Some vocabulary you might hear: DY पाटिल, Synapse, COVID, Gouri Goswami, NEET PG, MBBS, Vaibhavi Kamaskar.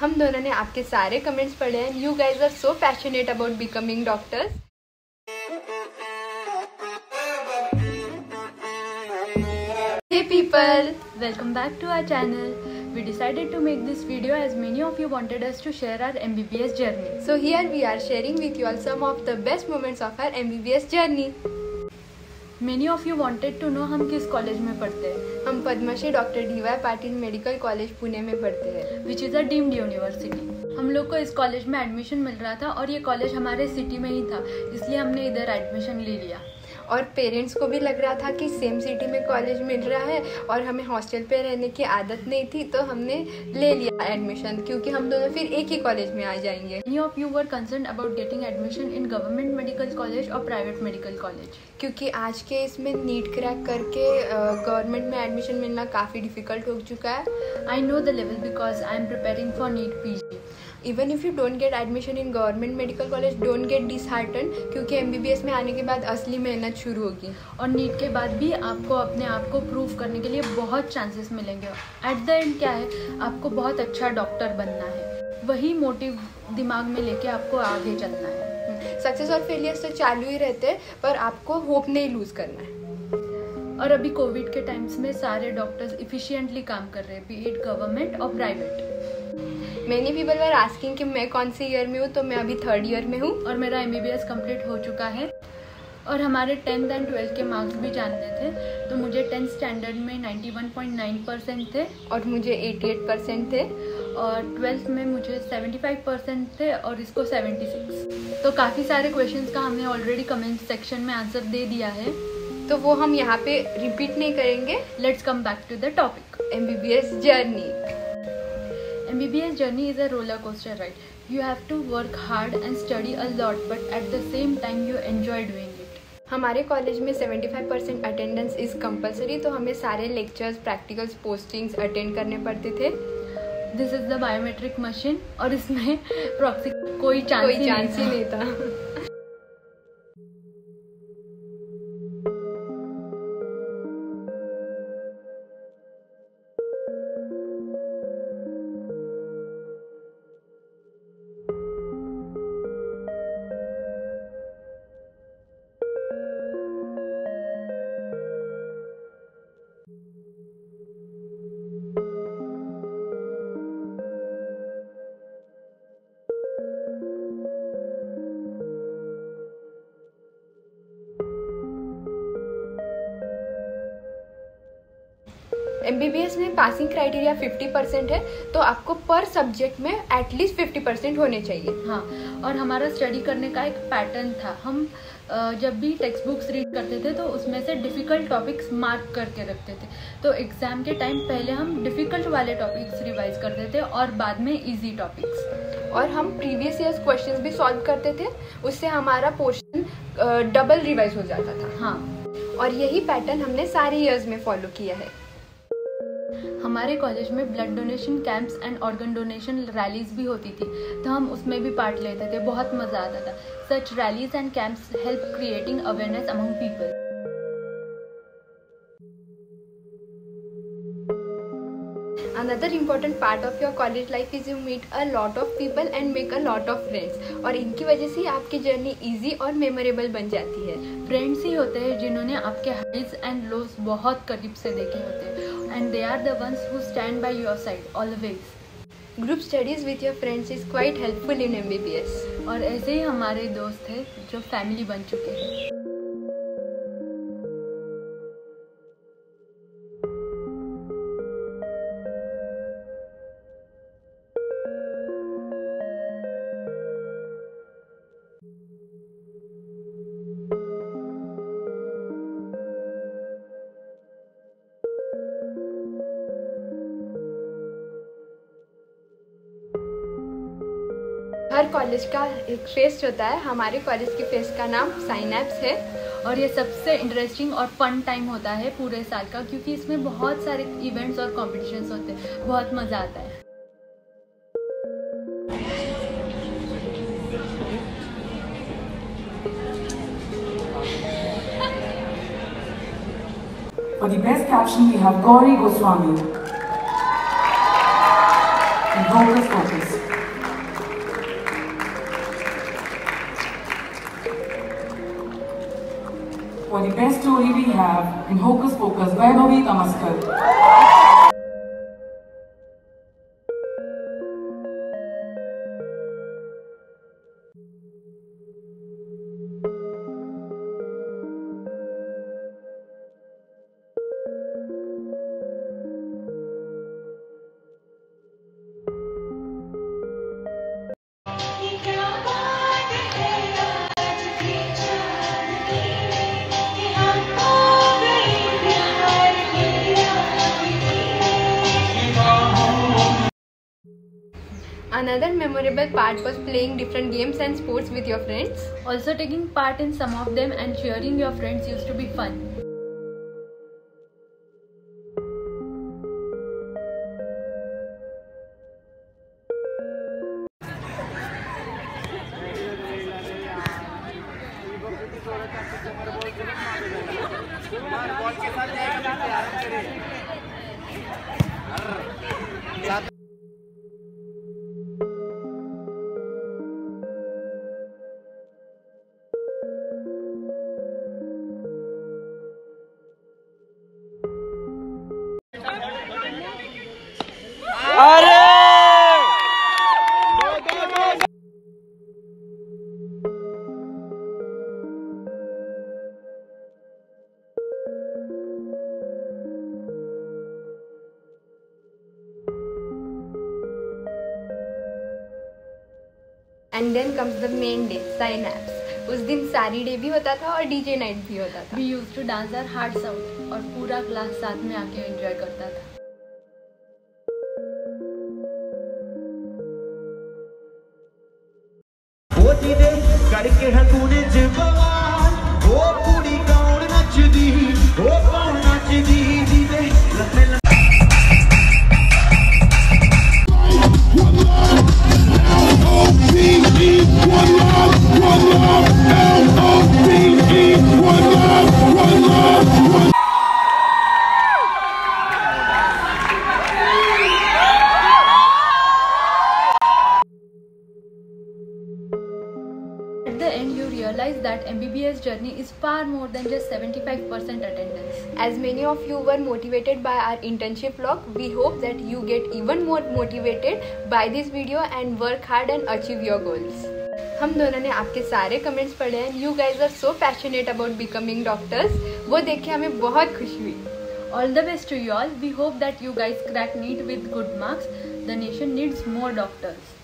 हम दोनों ने आपके सारे कमेंट्स पढ़े हैं। You guys are so passionate about becoming doctors. Hey people, welcome back to our channel. We decided to make this video as many of you wanted us to share our MBBS journey. So here we are sharing with you all some of the best moments of our MBBS journey. Many of you wanted to know हम किस college में पढ़ते हैं। हम Padmashri doctor DY पाटिल medical college Pune में पढ़ते हैं, which is a deemed university. हम लोग को इस कॉलेज में एडमिशन मिल रहा था और ये कॉलेज हमारे सिटी में ही था, इसलिए हमने इधर एडमिशन ले लिया। और पेरेंट्स को भी लग रहा था कि सेम सिटी में कॉलेज मिल रहा है और हमें हॉस्टल पे रहने की आदत नहीं थी, तो हमने ले लिया एडमिशन, क्योंकि हम दोनों फिर एक ही कॉलेज में आ जाएंगे। Many of you were concern about getting admission in government medical college और प्राइवेट मेडिकल कॉलेज, क्योंकि आज के इसमें नीट क्रैक करके गवर्नमेंट में एडमिशन मिलना काफ़ी डिफिकल्ट हो चुका है। I know the level because I am preparing for NEET PG। Even if you don't get admission in government medical college, don't get dishearten, क्योंकि MBBS में आने के बाद असली मेहनत शुरू होगी और नीट के बाद भी आपको अपने आप को प्रूव करने के लिए बहुत चांसेस मिलेंगे। एट द एंड क्या है, आपको बहुत अच्छा डॉक्टर बनना है, वही मोटिव दिमाग में लेके आपको आगे चलना है। सक्सेस और फेलियर्स तो चालू ही रहते हैं, पर आपको होप नहीं लूज़ करना है। और अभी कोविड के टाइम्स में सारे डॉक्टर्स इफ़िशियंटली काम कर रहे हैं, बी इट गवर्नमेंट और private. Many people were asking कि मैं कौन से ईयर में हूँ, तो मैं अभी थर्ड ईयर में हूँ और मेरा MBBS कंप्लीट हो चुका है। और हमारे 10th एंड 12th के मार्क्स भी जानते थे, तो मुझे 10th स्टैंडर्ड में 91.9% थे और मुझे 88% थे, और 12th में मुझे 75% थे और इसको 76। तो काफ़ी सारे क्वेश्चंस का हमने ऑलरेडी कमेंट सेक्शन में आंसर दे दिया है, तो वो हम यहाँ पे रिपीट नहीं करेंगे। Let's come back to the topic, MBBS journey. MBBS journey is a roller coaster ride. You have to work hard and study a lot, but at the same time you enjoy doing it. हमारे college में 75% attendance is compulsory, तो हमें सारे lectures, practicals, postings attend करने पड़ते थे। This is the biometric machine और इसमें प्रॉक्सी कोई चांस ही नहीं था। MBBS में पासिंग क्राइटेरिया 50% है, तो आपको पर सब्जेक्ट में एटलीस्ट 50% होने चाहिए। हाँ, और हमारा स्टडी करने का एक पैटर्न था। हम जब भी टेक्स्ट बुक्स रीड करते थे तो उसमें से डिफ़िकल्ट टॉपिक्स मार्क करके रखते थे, तो एग्ज़ाम के टाइम पहले हम डिफ़िकल्ट वाले टॉपिक्स रिवाइज करते थे और बाद में ईजी टॉपिक्स। और हम प्रीवियस ईयर्स क्वेश्चन भी सॉल्व करते थे, उससे हमारा पोर्शन डबल रिवाइज हो जाता था। हाँ, और यही पैटर्न हमने सारे ईयर्स में फॉलो किया है। हमारे कॉलेज में blood donation camps and organ donation rallies भी होती थी, तो हम उसमें भी पार्ट लेते थे। बहुत मज़ा आता था। Such rallies and camps help creating awareness among people. Another important part of your college life is you meet a lot of people and make a lot of friends, और इनकी वजह से आपकी जर्नी easy और memorable बन जाती है। Friends ही होते हैं जिन्होंने आपके highs and lows बहुत करीब से देखे होते हैं, and they are the ones who stand by your side always. Group studies with your friends is quite helpful in MBBS. और ऐसे ही हमारे दोस्त हैं जो family बन चुके हैं। हर कॉलेज का एक फेस्ट होता है। हमारे कॉलेज के फेस्ट का नाम साइनैप्स है, और ये सबसे इंटरेस्टिंग और फन टाइम होता है पूरे साल का, क्योंकि इसमें बहुत सारे इवेंट्स और कॉम्पिटिशन्स होते हैं। बहुत मज़ा आता है। For the best caption we have Gouri Goswami. Focus. the best story we have in Hocus Pocus by Vaibhavi Kamaskar. Another memorable part was playing different games and sports with your friends. Also taking part in some of them and cheering your friends used to be fun. And then comes the main day, Synapse. उस दिन सारी day भी होता था और DJ night भी होता था. We used to dance our hearts out और पूरा क्लास साथ में आके enjoy करता था. करके है तूने जवान, वो पूरी गाउन नचदी, वो गाउन नचदी दीदे लखने लग At the end, you realize that MBBS journey is far more than just 75% attendance. As many of you were motivated by our internship vlog, we hope that you get even more motivated by this video and work hard and achieve your goals. हम दोनों ने आपके सारे comments पढ़े हैं. You guys are so passionate about becoming doctors. वो देख के हमें बहुत खुशी हुई. All the best to you all. We hope that you guys crack NEET with good marks. The nation needs more doctors.